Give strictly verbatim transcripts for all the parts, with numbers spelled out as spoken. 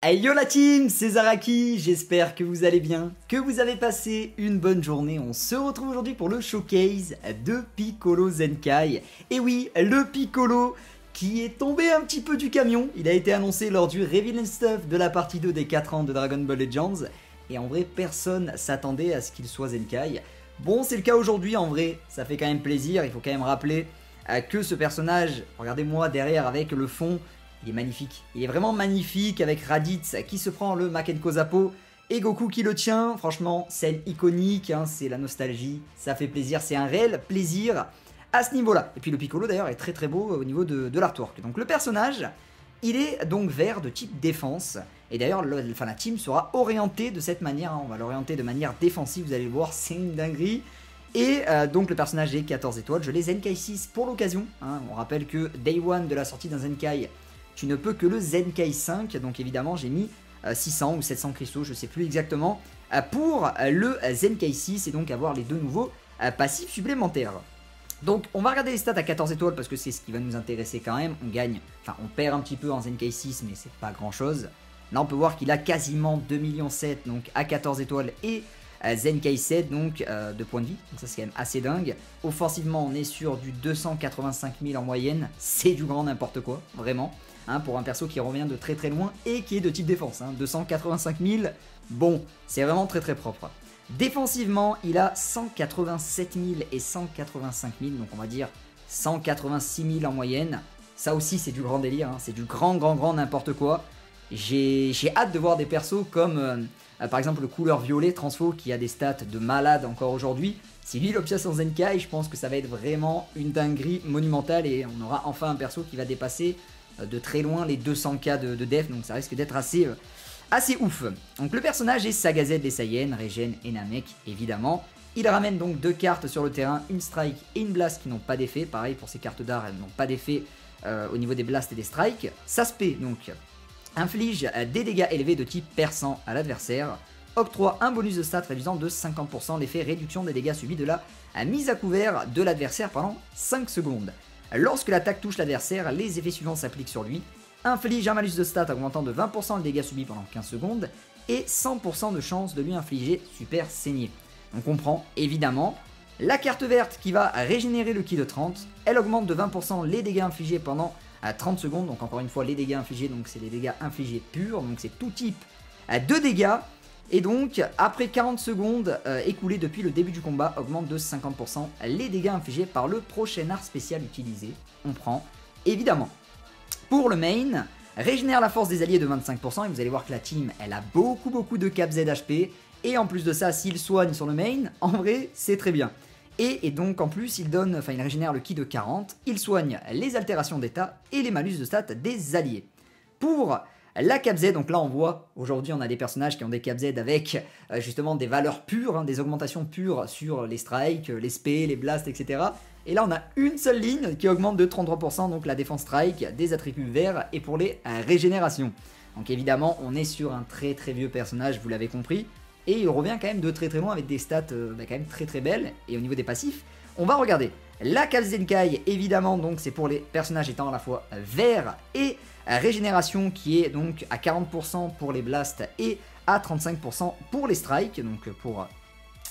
Hey yo la team, c'est Zaraki, j'espère que vous allez bien, que vous avez passé une bonne journée. On se retrouve aujourd'hui pour le showcase de Piccolo Zenkai. Et oui, le Piccolo qui est tombé un petit peu du camion. Il a été annoncé lors du Reveal and Stuff de la partie deux des quatre ans de Dragon Ball Legends. Et en vrai, personne s'attendait à ce qu'il soit Zenkai. Bon, c'est le cas aujourd'hui, en vrai, ça fait quand même plaisir. Il faut quand même rappeler que ce personnage, regardez-moi derrière avec le fond, il est magnifique, il est vraiment magnifique avec Raditz qui se prend le Makankosappo et Goku qui le tient. Franchement, scène iconique, hein, c'est la nostalgie, ça fait plaisir, c'est un réel plaisir à ce niveau-là. Et puis le Piccolo d'ailleurs est très très beau au niveau de, de l'artwork. Donc le personnage, il est donc vert de type défense. Et d'ailleurs, enfin, la team sera orientée de cette manière, hein. On va l'orienter de manière défensive, vous allez le voir, c'est une dinguerie. Et euh, donc le personnage est quatorze étoiles, je l'ai Zenkai six pour l'occasion, hein. On rappelle que Day one de la sortie d'un Zenkai, tu ne peux que le Zenkai cinq, donc évidemment j'ai mis euh, six cents ou sept cents cristaux, je ne sais plus exactement, euh, pour euh, le Zenkai six et donc avoir les deux nouveaux euh, passifs supplémentaires. Donc on va regarder les stats à quatorze étoiles parce que c'est ce qui va nous intéresser quand même. On gagne, enfin on perd un petit peu en Zenkai six mais c'est pas grand chose. Là on peut voir qu'il a quasiment deux virgule sept millions donc à quatorze étoiles et euh, Zenkai sept donc euh, de points de vie, donc ça c'est quand même assez dingue. Offensivement on est sur du deux cent quatre-vingt-cinq mille en moyenne, c'est du grand n'importe quoi, vraiment. Hein, pour un perso qui revient de très très loin et qui est de type défense, hein, deux cent quatre-vingt-cinq mille, bon, c'est vraiment très très propre. Défensivement, il a cent quatre-vingt-sept mille et cent quatre-vingt-cinq mille, donc on va dire cent quatre-vingt-six mille en moyenne. Ça aussi c'est du grand délire, hein, c'est du grand grand grand n'importe quoi. J'ai hâte de voir des persos comme euh, par exemple le couleur violet Transfo qui a des stats de malade encore aujourd'hui. Si lui l'obtient sans Zenkai, je pense que ça va être vraiment une dinguerie monumentale et on aura enfin un perso qui va dépasser de très loin les deux cents K de, de def, donc ça risque d'être assez, euh, assez ouf. Donc le personnage est Saga Z des Saiyans, Regen et Namek évidemment. Il ramène donc deux cartes sur le terrain, une strike et une blast qui n'ont pas d'effet. Pareil pour ces cartes d'art, elles n'ont pas d'effet euh, au niveau des blasts et des strikes. S'aspect donc inflige des dégâts élevés de type perçant à l'adversaire. Octroie un bonus de stats réduisant de cinquante pour cent l'effet réduction des dégâts subis de la mise à couvert de l'adversaire pendant cinq secondes. Lorsque l'attaque touche l'adversaire, les effets suivants s'appliquent sur lui. Inflige un malus de stats augmentant de vingt pour cent le dégât subi pendant quinze secondes et cent pour cent de chance de lui infliger super saigné. Donc on prend évidemment la carte verte qui va régénérer le ki de trente. Elle augmente de vingt pour cent les dégâts infligés pendant trente secondes. Donc encore une fois les dégâts infligés, donc c'est les dégâts infligés purs. Donc c'est tout type de dégâts. Et donc après quarante secondes euh, écoulées depuis le début du combat, augmente de cinquante pour cent les dégâts infligés par le prochain art spécial utilisé. On prend évidemment. Pour le main, régénère la force des alliés de vingt-cinq pour cent et vous allez voir que la team elle a beaucoup beaucoup de cap Z H P. Et en plus de ça, s'il soigne sur le main, en vrai c'est très bien. Et, et donc en plus il donne, enfin il régénère le ki de quarante, il soigne les altérations d'état et les malus de stats des alliés. Pour la cap Z, donc là on voit, aujourd'hui on a des personnages qui ont des cap Z avec euh, justement des valeurs pures, hein, des augmentations pures sur les strikes, les spé, les blasts, et cetera. Et là on a une seule ligne qui augmente de trente-trois pour cent, donc la défense strike, des attributs verts et pour les euh, régénérations. Donc évidemment on est sur un très très vieux personnage, vous l'avez compris, et il revient quand même de très très loin avec des stats euh, bah, quand même très très belles. Et au niveau des passifs, on va regarder. La cap Zenkai évidemment, donc c'est pour les personnages étant à la fois verts et Régénération qui est donc à quarante pour cent pour les blasts et à trente-cinq pour cent pour les strikes, donc pour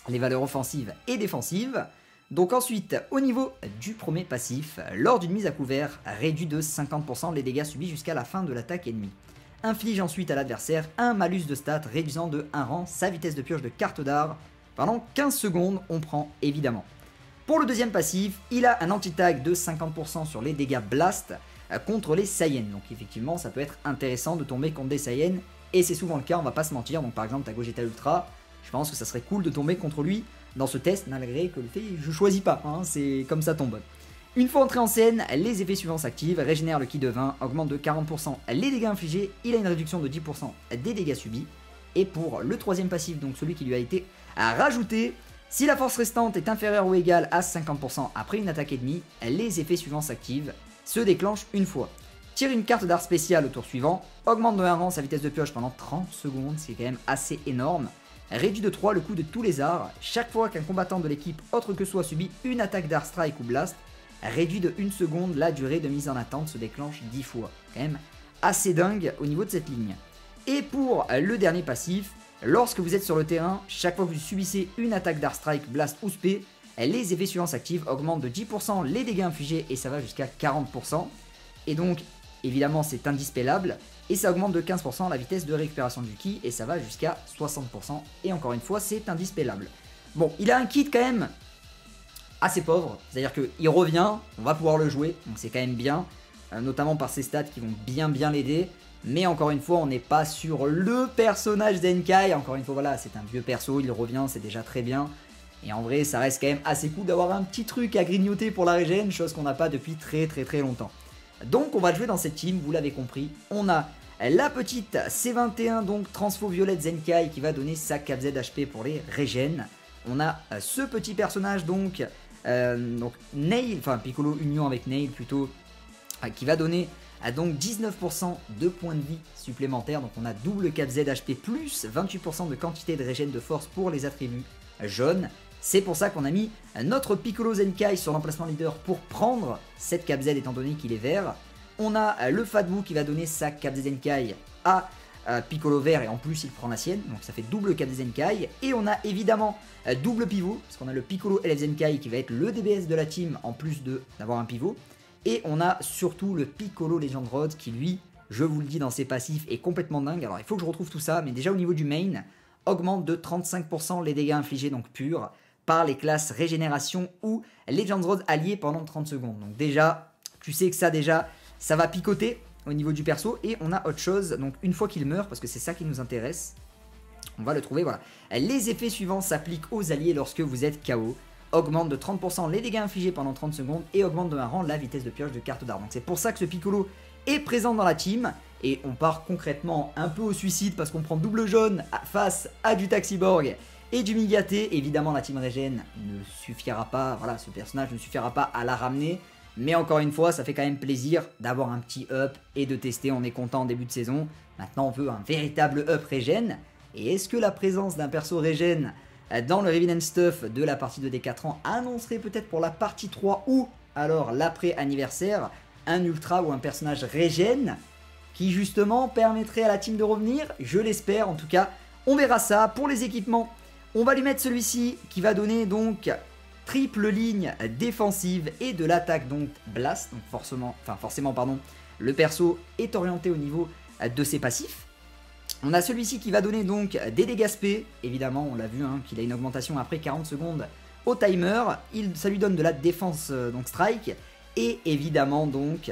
les valeurs offensives et défensives. Donc ensuite, au niveau du premier passif, lors d'une mise à couvert, réduit de cinquante pour cent les dégâts subis jusqu'à la fin de l'attaque ennemie. Inflige ensuite à l'adversaire un malus de stats réduisant de un rang sa vitesse de pioche de carte d'art pendant quinze secondes, on prend évidemment. Pour le deuxième passif, il a un anti-tag de cinquante pour cent sur les dégâts blast contre les Saiyans, donc effectivement ça peut être intéressant de tomber contre des Saiyans et c'est souvent le cas, on va pas se mentir. Donc par exemple t'as Gogeta Ultra, je pense que ça serait cool de tomber contre lui dans ce test malgré que le fait je choisis pas, hein, c'est comme ça tombe. Une fois entré en scène, les effets suivants s'activent, régénère le ki de vingt, augmente de quarante pour cent les dégâts infligés, il a une réduction de dix pour cent des dégâts subis. Et pour le troisième passif, donc celui qui lui a été rajouté, si la force restante est inférieure ou égale à cinquante pour cent après une attaque ennemie, les effets suivants s'activent, se déclenche une fois. Tire une carte d'art spéciale au tour suivant, augmente de un rang sa vitesse de pioche pendant trente secondes, ce qui est quand même assez énorme. Réduit de trois le coût de tous les arts. Chaque fois qu'un combattant de l'équipe autre que soi subit une attaque d'art strike ou blast, réduit de une seconde la durée de mise en attente, se déclenche dix fois. Quand même assez dingue au niveau de cette ligne. Et pour le dernier passif, lorsque vous êtes sur le terrain, chaque fois que vous subissez une attaque d'Art Strike, Blast ou Spé, les effets suivants s'activent, augmentent de dix pour cent les dégâts infligés et ça va jusqu'à quarante pour cent. Et donc, évidemment, c'est indispellable. Et ça augmente de quinze pour cent la vitesse de récupération du ki et ça va jusqu'à soixante pour cent. Et encore une fois, c'est indispellable. Bon, il a un kit quand même assez pauvre. C'est-à-dire qu'il revient, on va pouvoir le jouer. Donc c'est quand même bien, euh, notamment par ses stats qui vont bien bien l'aider. Mais encore une fois, on n'est pas sur le personnage Zenkai. Encore une fois, voilà, c'est un vieux perso, il revient, c'est déjà très bien. Et en vrai, ça reste quand même assez cool d'avoir un petit truc à grignoter pour la régène, chose qu'on n'a pas depuis très très très longtemps. Donc on va jouer dans cette team, vous l'avez compris. On a la petite C vingt et un, donc Transfo Violette Zenkai, qui va donner sa cap Z H P pour les régènes. On a ce petit personnage, donc, euh, donc Nail, enfin Piccolo Union avec Nail plutôt, qui va donner à donc dix-neuf pour cent de points de vie supplémentaires. Donc on a double cap Z H P plus vingt-huit pour cent de quantité de régène de force pour les attributs jaunes. C'est pour ça qu'on a mis notre Piccolo Zenkai sur l'emplacement leader pour prendre cette cap Z étant donné qu'il est vert. On a le Fadbu qui va donner sa cap Z Zenkai à Piccolo vert et en plus il prend la sienne. Donc ça fait double cap Z Zenkai. Et on a évidemment double pivot parce qu'on a le Piccolo Elf Zenkai qui va être le D B S de la team en plus d'avoir un pivot. Et on a surtout le Piccolo Legend Road qui lui, je vous le dis dans ses passifs, est complètement dingue. Alors il faut que je retrouve tout ça, mais déjà au niveau du main, augmente de trente-cinq pour cent les dégâts infligés donc purs par les classes Régénération ou Legends Road alliés pendant trente secondes. Donc déjà, tu sais que ça déjà, ça va picoter au niveau du perso. Et on a autre chose, donc une fois qu'il meurt, parce que c'est ça qui nous intéresse, on va le trouver, voilà. Les effets suivants s'appliquent aux alliés lorsque vous êtes K O. Augmente de trente pour cent les dégâts infligés pendant trente secondes et augmente de un rang la vitesse de pioche de carte d'armes. Donc c'est pour ça que ce Piccolo est présent dans la team. Et on part concrètement un peu au suicide parce qu'on prend double jaune face à du Taxiborg et du Migatte. Évidemment la team Regen ne suffira pas, voilà, ce personnage ne suffira pas à la ramener. Mais encore une fois, ça fait quand même plaisir d'avoir un petit up et de tester. On est content en début de saison. Maintenant on veut un véritable up Regen. Et est-ce que la présence d'un perso Regen dans le Revenant Stuff de la partie deux D quatre ans annoncerait peut-être pour la partie trois ou alors l'après-anniversaire un Ultra ou un personnage Regen qui justement permettrait à la team de revenir? Je l'espère en tout cas, on verra ça. Pour les équipements, on va lui mettre celui-ci qui va donner donc triple ligne défensive et de l'attaque donc Blast. Donc forcément, enfin forcément pardon, le perso est orienté au niveau de ses passifs. On a celui-ci qui va donner donc des dégâts spé, évidemment on l'a vu hein, qu'il a une augmentation après quarante secondes au timer. Il, ça lui donne de la défense euh, donc strike et évidemment donc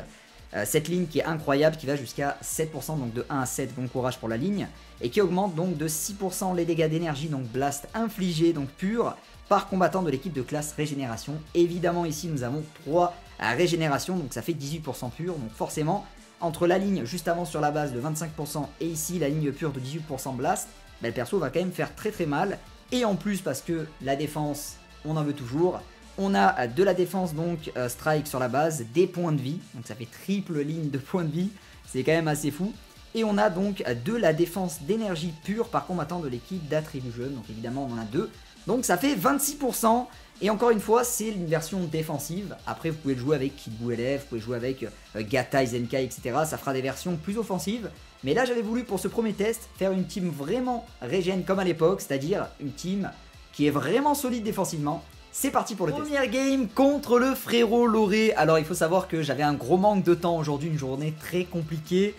euh, cette ligne qui est incroyable qui va jusqu'à sept pour cent, donc de un à sept, bon courage pour la ligne, et qui augmente donc de six pour cent les dégâts d'énergie donc blast infligé donc pur par combattant de l'équipe de classe régénération. Évidemment ici nous avons trois à régénération donc ça fait dix-huit pour cent pur, donc forcément entre la ligne juste avant sur la base de vingt-cinq pour cent et ici la ligne pure de dix-huit pour cent blast, bah, le perso va quand même faire très très mal. Et en plus parce que la défense, on en veut toujours. On a de la défense donc euh, strike sur la base, des points de vie, donc ça fait triple ligne de points de vie, c'est quand même assez fou. Et on a donc de la défense d'énergie pure par combattant de l'équipe d'attribut jeune, donc évidemment on en a deux. Donc ça fait vingt-six pour cent et encore une fois c'est une version défensive. Après vous pouvez le jouer avec Kidbou Elf, vous pouvez jouer avec euh, Gata, Zenkai, et cetera. Ça fera des versions plus offensives. Mais là j'avais voulu pour ce premier test faire une team vraiment régène comme à l'époque, c'est-à-dire une team qui est vraiment solide défensivement. C'est parti pour le test. Première game contre le frérot Loré. Alors il faut savoir que j'avais un gros manque de temps aujourd'hui, une journée très compliquée.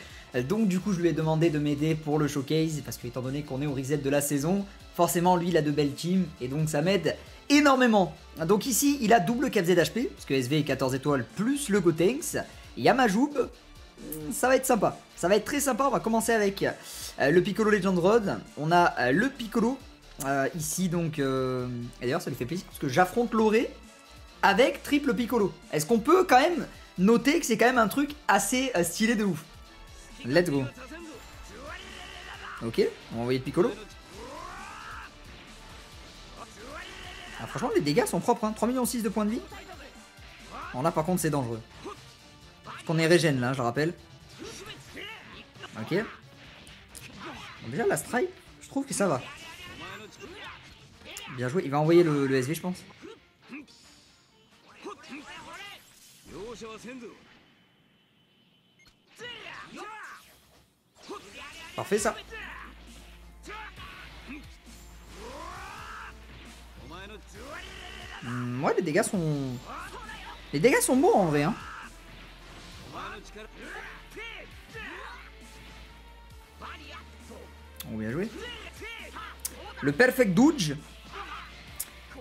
Donc du coup je lui ai demandé de m'aider pour le showcase parce que étant donné qu'on est au reset de la saison, forcément lui il a de belles teams et donc ça m'aide énormément. Donc ici il a double cap Z H P parce que S V est quatorze étoiles plus le Gotenks. Yamajoub, ça va être sympa, ça va être très sympa. On va commencer avec euh, le Piccolo Legend Road. On a euh, le Piccolo euh, ici donc euh... et d'ailleurs ça lui fait plaisir parce que j'affronte Loré avec triple Piccolo. Est-ce qu'on peut quand même noter que c'est quand même un truc assez euh, stylé de ouf? Let's go. Ok, on va envoyer le Piccolo. Ah, franchement les dégâts sont propres hein. trois virgule six millions de points de vie. Alors là par contre c'est dangereux parce qu'on est régène là, je le rappelle. Ok. Bon, déjà la strike, je trouve que ça va. Bien joué, il va envoyer le, le S V je pense. Parfait ça. Mmh, ouais, les dégâts sont... Les dégâts sont bons en vrai, hein. On vient jouer. Le perfect dodge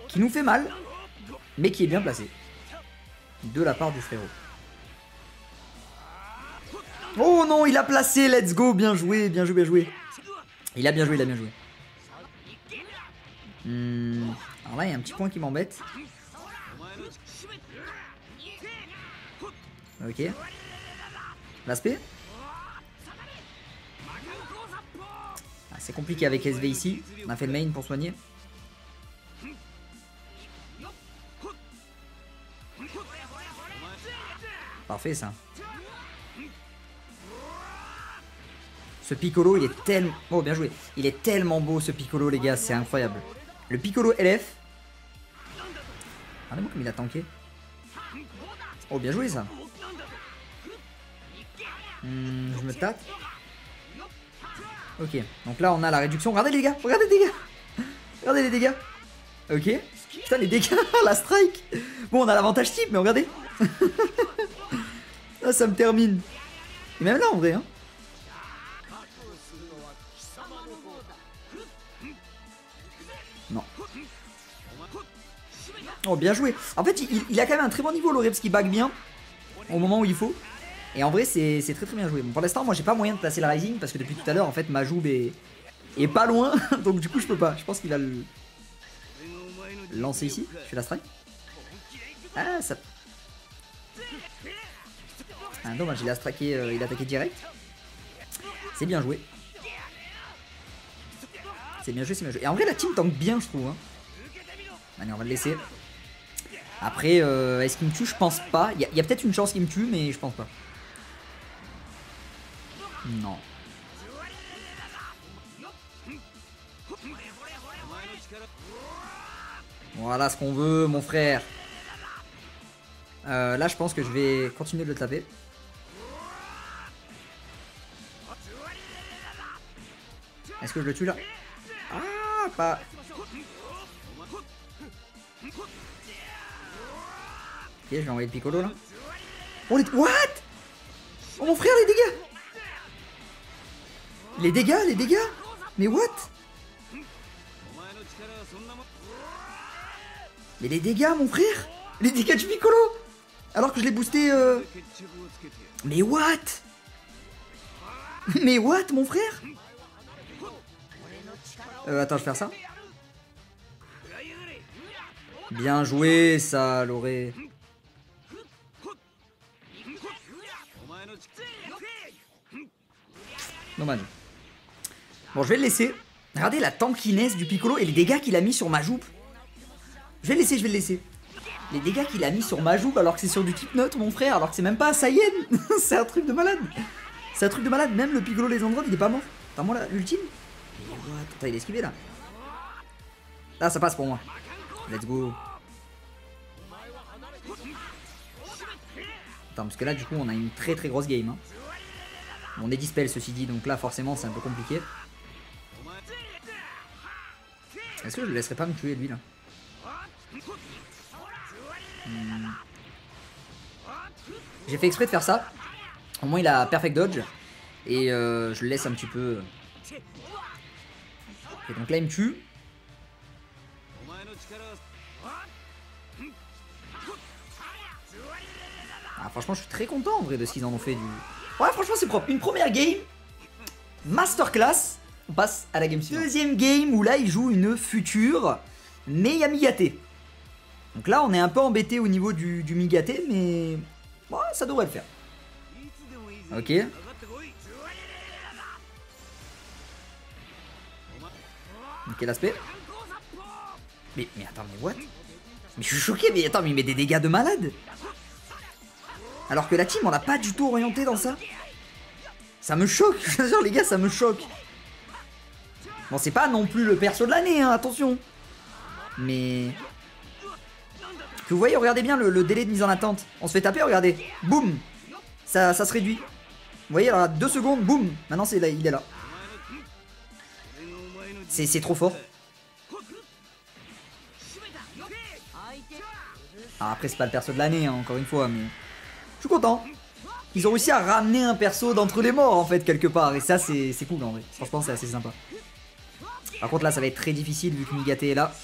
qui nous fait mal, mais qui est bien placé de la part du frérot. Oh non, il a placé, let's go, bien joué, bien joué, bien joué. Il a bien joué, il a bien joué. Hmm. Alors là, il y a un petit point qui m'embête. Ok. L'aspect. Ah, c'est compliqué avec S V ici. On a fait le main pour soigner. Parfait ça. Ce Piccolo, il est tellement... Oh, bien joué. Il est tellement beau ce Piccolo, les gars. C'est incroyable. Le Piccolo L F. Regardez-moi comme il a tanké. Oh, bien joué, ça. Hmm, je me tape. Ok. Donc là, on a la réduction. Regardez, les gars. Regardez, les dégâts. Regardez les dégâts. Ok. Putain, les dégâts. La strike. Bon, on a l'avantage type, mais regardez. Là, ça me termine. Et même là, en vrai, hein. Oh, bien joué. En fait il, il a quand même un très bon niveau, Loré, parce qu'il bug bien au moment où il faut. Et en vrai c'est très très bien joué. Bon, pour l'instant moi j'ai pas moyen de placer la Rising parce que depuis tout à l'heure en fait Majoub est, est pas loin. Donc du coup je peux pas. Je pense qu'il va le lancer ici. Je fais la strike. Ah ça. Ah dommage, il a straqué, euh, il a attaqué direct. C'est bien joué. C'est bien joué, c'est bien joué. Et en vrai la team tank bien je trouve, hein. Allez on va le laisser. Après, euh, est-ce qu'il me tue? Je pense pas. Il y a, a peut-être une chance qu'il me tue, mais je pense pas. Non. Voilà ce qu'on veut, mon frère. Euh, là, je pense que je vais continuer de le taper. Est-ce que je le tue là? Ah, pas... Ok, je vais envoyer le Piccolo là. Oh les... What? Oh mon frère, les dégâts. Les dégâts, les dégâts. Mais what? Mais les dégâts mon frère. Les dégâts du Piccolo. Alors que je l'ai boosté euh... Mais what? Mais what mon frère? Euh attends, je vais faire ça. Bien joué ça, Loré. Dommage. Bon, je vais le laisser. Regardez la tankiness du Piccolo et les dégâts qu'il a mis sur Majoub. Je vais le laisser, je vais le laisser. Les dégâts qu'il a mis sur Majoub alors que c'est sur du type neutre, mon frère. Alors que c'est même pas un Saiyan. C'est un truc de malade. C'est un truc de malade. Même le Piccolo Legend Road, il est pas mort. Attends, moi là, l'ultime. Attends, il est esquivé là. Là, ça passe pour moi. Let's go. Attends, parce que là, du coup, on a une très très grosse game. Hein. On est dispel ceci dit, donc là forcément c'est un peu compliqué. Est-ce que je le laisserai pas me tuer lui là? hmm. J'ai fait exprès de faire ça. Au moins il a perfect dodge. Et euh, je le laisse un petit peu. Et donc là il me tue. Ah, franchement je suis très content en vrai de ce qu'ils en ont fait du... Ouais, franchement, c'est propre. Une première game, masterclass. On passe à la game suivante. Deuxième game où là, il joue une future, mais Migatte. Donc là, on est un peu embêté au niveau du, du Migatte, mais ouais, ça devrait le faire. Ok. Ok, l'aspect. Mais, mais attends, mais what? Mais je suis choqué, mais attends, mais il met des dégâts de malade. Alors que la team on l'a pas du tout orienté dans ça. Ça me choque, je vous jure les gars, ça me choque. Bon c'est pas non plus le perso de l'année, hein, attention. Mais... Que vous voyez, regardez bien le, le délai de mise en attente. On se fait taper, regardez. Boum. Ça, ça se réduit. Vous voyez, alors à deux secondes, boum. Maintenant c'est là, il est là. C'est trop fort. Alors après c'est pas le perso de l'année hein, encore une fois, mais je suis content. Ils ont réussi à ramener un perso d'entre les morts en fait quelque part. Et ça c'est cool en vrai. Franchement c'est assez sympa. Par contre là ça va être très difficile vu que Migatte est là.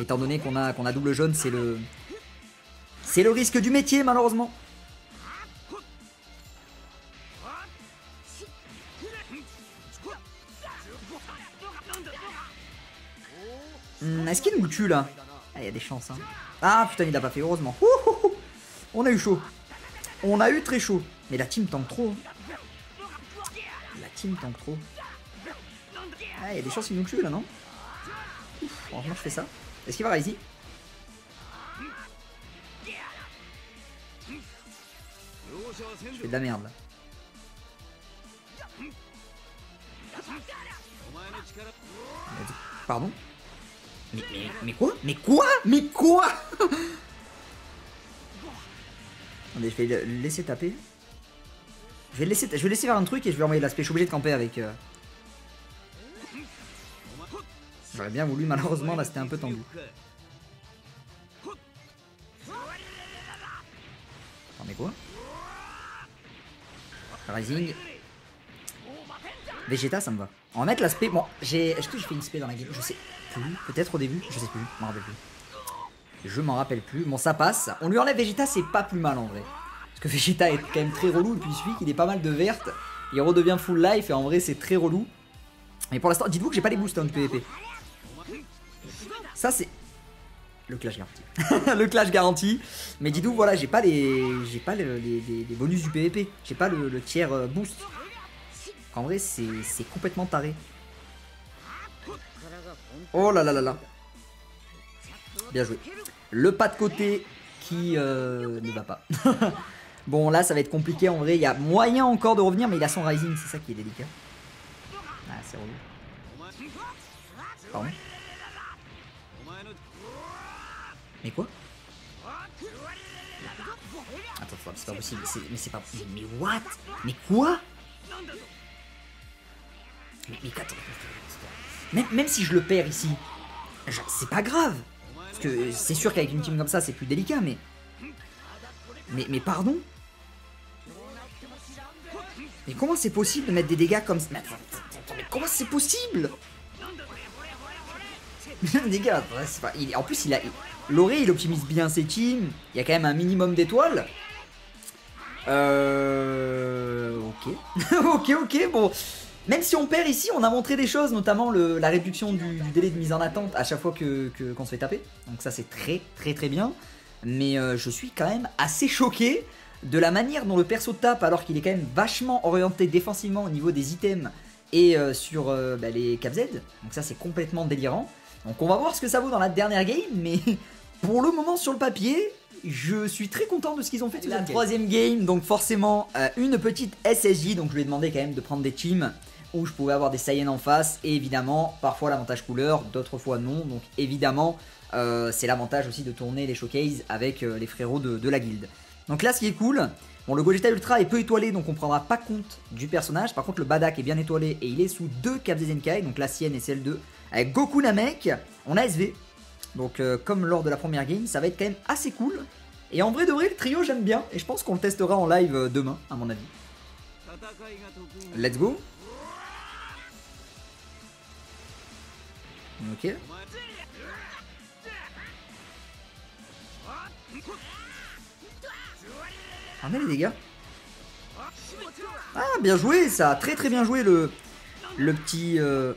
Étant donné qu'on a, qu'on a double jaune, c'est le... C'est le risque du métier malheureusement. Mmh, Est-ce qu'il nous tue là? Ah, il y a des chances hein. Ah putain il l'a pas fait, heureusement. Ouh, ouh, ouh. On a eu chaud. On a eu très chaud. Mais la team tank trop. La team tank trop. Ah il y a des chances qu'il nous tue là non? Ouf, franchement je fais ça. Est-ce qu'il va réussir? Je fais de la merde là. Pardon? Mais, mais, mais quoi? Mais quoi? Mais quoi? Attendez, je vais le laisser taper. Je vais le laisser, je vais laisser faire un truc et je vais envoyer l'aspect. Je suis obligé de camper avec. Euh... J'aurais bien voulu, malheureusement, là c'était un peu tendu. Attends, mais quoi? Rising. Vegeta, ça me va. On va mettre l'aspect. Bon, j'ai. Est-ce que j'ai fait une spé dans la game? Je sais. Peut-être au début, je sais plus, je m'en rappelle plus. Je m'en rappelle plus, bon ça passe. On lui enlève Vegeta, c'est pas plus mal en vrai. Parce que Vegeta est quand même très relou, et puis il suffit qu'il ait pas mal de vertes. Il redevient full life, et en vrai c'est très relou. Mais pour l'instant, dites-vous que j'ai pas les boosts en PvP. Ça c'est... Le clash garanti. Le clash garanti. Mais dites-vous, voilà, j'ai pas les... J'ai pas les, les, les bonus du PvP. J'ai pas le, le tiers boost. En vrai, c'est complètement taré. Oh là là là là. Bien joué. Le pas de côté qui euh, ne va pas. Bon là ça va être compliqué en vrai. Il y a moyen encore de revenir mais il a son rising. C'est ça qui est délicat. Ah c'est relou. Pardon. Mais quoi? Attends, c'est pas possible. Mais c'est pas possible. Mais what? Mais quoi? Mais, mais attends. Même, même si je le perds ici, c'est pas grave. Parce que c'est sûr qu'avec une team comme ça, c'est plus délicat, mais... Mais, mais pardon. Mais comment c'est possible de mettre des dégâts comme ça? Mais comment c'est possible? Des gars, c'est pas... Il, en plus, il a... Loré, il optimise bien ses teams. Il y a quand même un minimum d'étoiles. Euh... Ok. ok, ok, bon... Même si on perd ici, on a montré des choses, notamment le, la réduction du, du délai de mise en attente à chaque fois que, que, qu'on se fait taper. Donc ça c'est très très très bien. Mais euh, je suis quand même assez choqué de la manière dont le perso tape alors qu'il est quand même vachement orienté défensivement au niveau des items et euh, sur euh, bah, les Cap Z. Donc ça c'est complètement délirant. Donc on va voir ce que ça vaut dans la dernière game, mais pour le moment sur le papier... Je suis très content de ce qu'ils ont fait. La troisième game, donc forcément euh, une petite S S J, donc je lui ai demandé quand même de prendre des teams où je pouvais avoir des Saiyans en face, et évidemment parfois l'avantage couleur, d'autres fois non, donc évidemment euh, c'est l'avantage aussi de tourner les showcases avec euh, les frérots de, de la guilde. Donc là ce qui est cool, bon le Gogeta Ultra est peu étoilé donc on prendra pas compte du personnage, par contre le Bardock est bien étoilé et il est sous deux Cap Z Zenkai, donc la sienne et celle de avec Goku Namek, on a S V. Donc euh, comme lors de la première game, ça va être quand même assez cool. Et en vrai de vrai, le trio j'aime bien. Et je pense qu'on le testera en live euh, demain, à mon avis. Let's go. Ok. Ramenez les dégâts. Ah bien joué ça, très très bien joué le, le petit... Euh...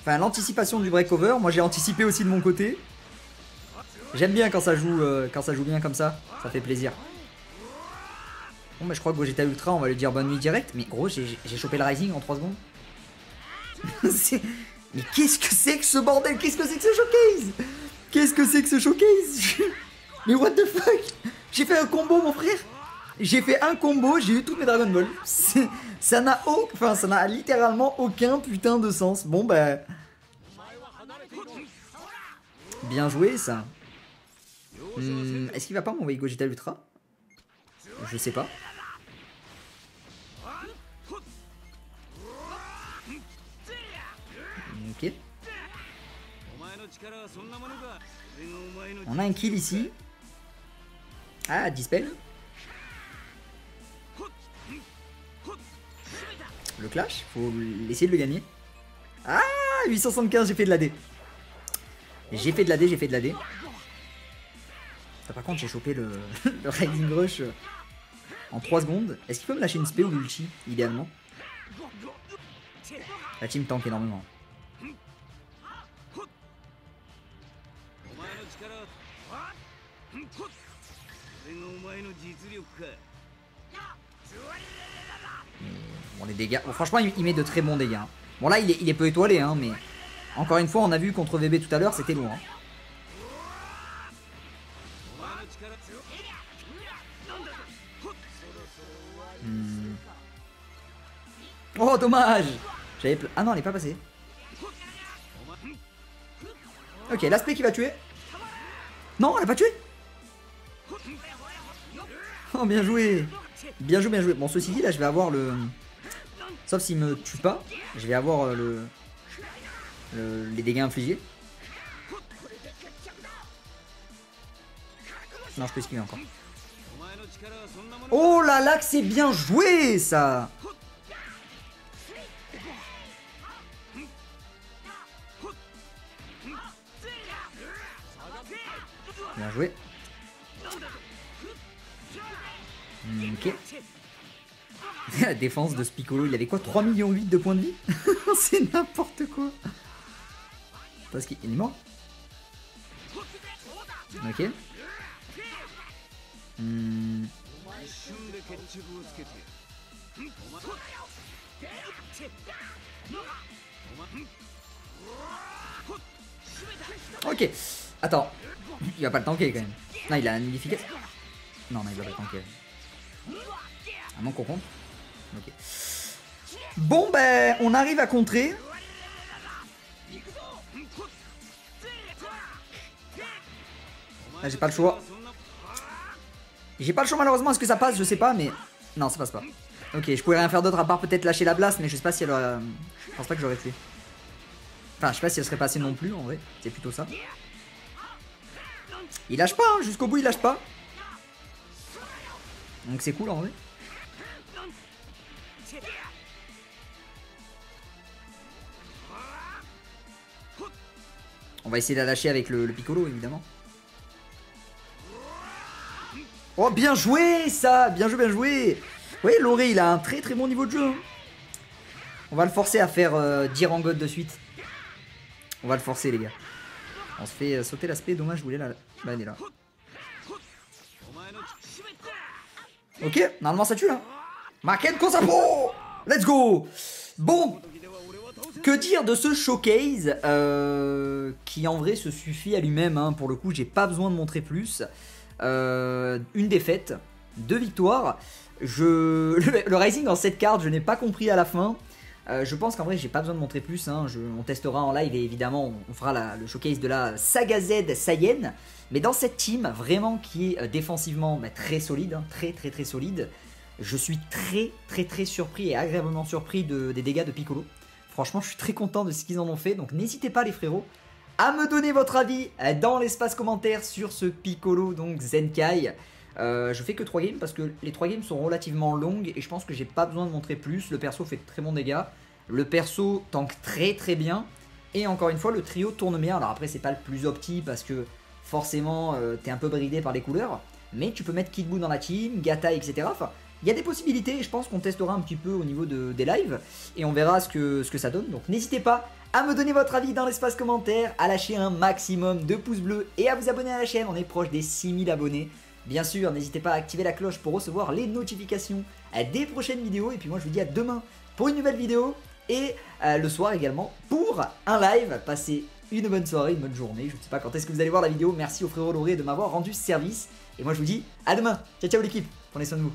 Enfin, l'anticipation du breakover, moi j'ai anticipé aussi de mon côté. J'aime bien quand ça joue euh, quand ça joue bien comme ça, ça fait plaisir. Bon mais je crois que Gogeta Ultra, on va lui dire bonne nuit direct. Mais gros, j'ai chopé le rising en trois secondes. Mais qu'est-ce que c'est que ce bordel? Qu'est-ce que c'est que ce showcase? Qu'est-ce que c'est que ce showcase? Mais what the fuck? J'ai fait un combo mon frère. J'ai fait un combo, j'ai eu toutes mes Dragon Ball. Ça n'a au... enfin, ça n'a littéralement aucun putain de sens. Bon bah... Bien joué ça. Hum, Est-ce qu'il va pas m'envoyer Gogeta Ultra? Je sais pas. Ok. On a un kill ici. Ah, dispel. Le clash, faut essayer de le gagner. Ah, huit cent soixante-quinze, j'ai fait de la D. J'ai fait de la D, j'ai fait de la D. Ah, par contre, j'ai chopé le, le Riding Rush en trois secondes. Est-ce qu'il peut me lâcher une spé ou l'ulti, idéalement? La team tank énormément. Bon, les dégâts. Bon, franchement, il met de très bons dégâts. Bon, là, il est, il est peu étoilé, hein, mais encore une fois, on a vu contre V B tout à l'heure, c'était lourd. Hein. Hmm. Oh, dommage! J'avais. Ah non, elle n'est pas passée. Ok, l'aspect qui va tuer. Non, elle n'a pas tué. Oh, bien joué. Bien joué, bien joué. Bon, ceci dit, là, je vais avoir le... Sauf s'il me tue pas, je vais avoir le... le... les dégâts infligés. Non, je peux esquiver encore. Oh là là, que c'est bien joué, ça. Bien joué. Ok. La défense de ce Piccolo, il avait quoi, trois millions de points de vie. C'est n'importe quoi. Parce qu'il est mort. Ok. Hmm. Ok. Attends. Il va pas le tanker quand même. Non, il a un efficace. Non, non, il va pas le tanker. Ah non, qu'on compte. Ok. Bon, ben, on arrive à contrer. Ah, j'ai pas le choix. J'ai pas le choix, malheureusement. Est-ce que ça passe? Je sais pas, mais. Non, ça passe pas. Ok, je pouvais rien faire d'autre à part peut-être lâcher la blast, mais je sais pas si elle. A... Je pense pas que j'aurais tué. Enfin, je sais pas si elle serait passée non plus, en vrai. C'est plutôt ça. Il lâche pas, hein. Jusqu'au bout, il lâche pas. Donc c'est cool en vrai. On va essayer de la lâcher avec le, le Piccolo évidemment. Oh, bien joué ça. Bien joué, bien joué. Oui, Loré, il a un très très bon niveau de jeu. On va le forcer à faire euh, dix rangottes de suite. On va le forcer les gars. On se fait euh, sauter l'aspect, dommage, je voulais la... Bah elle est là. Ok, normalement ça tue là. Makankosappo! Let's go! Bon, que dire de ce showcase euh, qui en vrai se suffit à lui-même. Hein. Pour le coup, j'ai pas besoin de montrer plus. Euh, une défaite, deux victoires. Je... Le, le Rising en sept cartes, je n'ai pas compris à la fin. Euh, je pense qu'en vrai, j'ai pas besoin de montrer plus. Hein. Je... On testera en live et évidemment, on, on fera la, le showcase de la Saga Z Saiyan. Mais dans cette team, vraiment, qui est défensivement bah, très solide, hein, très très très solide, je suis très très très surpris et agréablement surpris de, des dégâts de Piccolo. Franchement, je suis très content de ce qu'ils en ont fait, donc n'hésitez pas les frérots à me donner votre avis dans l'espace commentaire sur ce Piccolo, donc Zenkai. Euh, je fais que trois games parce que les trois games sont relativement longues et je pense que j'ai pas besoin de montrer plus. Le perso fait de très bons dégâts, le perso tank très très bien et encore une fois, le trio tourne bien. Alors après, c'est pas le plus opti parce que forcément, euh, t'es un peu bridé par les couleurs, mais tu peux mettre Kidbou dans la team, Gata, et cetera. Enfin, il y a des possibilités, et je pense qu'on testera un petit peu au niveau de, des lives, et on verra ce que, ce que ça donne. Donc n'hésitez pas à me donner votre avis dans l'espace commentaire, à lâcher un maximum de pouces bleus, et à vous abonner à la chaîne, on est proche des six mille abonnés. Bien sûr, n'hésitez pas à activer la cloche pour recevoir les notifications des prochaines vidéos, et puis moi je vous dis à demain pour une nouvelle vidéo, et euh, le soir également pour un live. Passez une bonne soirée, une bonne journée. Je ne sais pas quand est-ce que vous allez voir la vidéo. Merci au frérot Loré de m'avoir rendu service. Et moi, je vous dis à demain. Ciao, ciao l'équipe. Prenez soin de vous.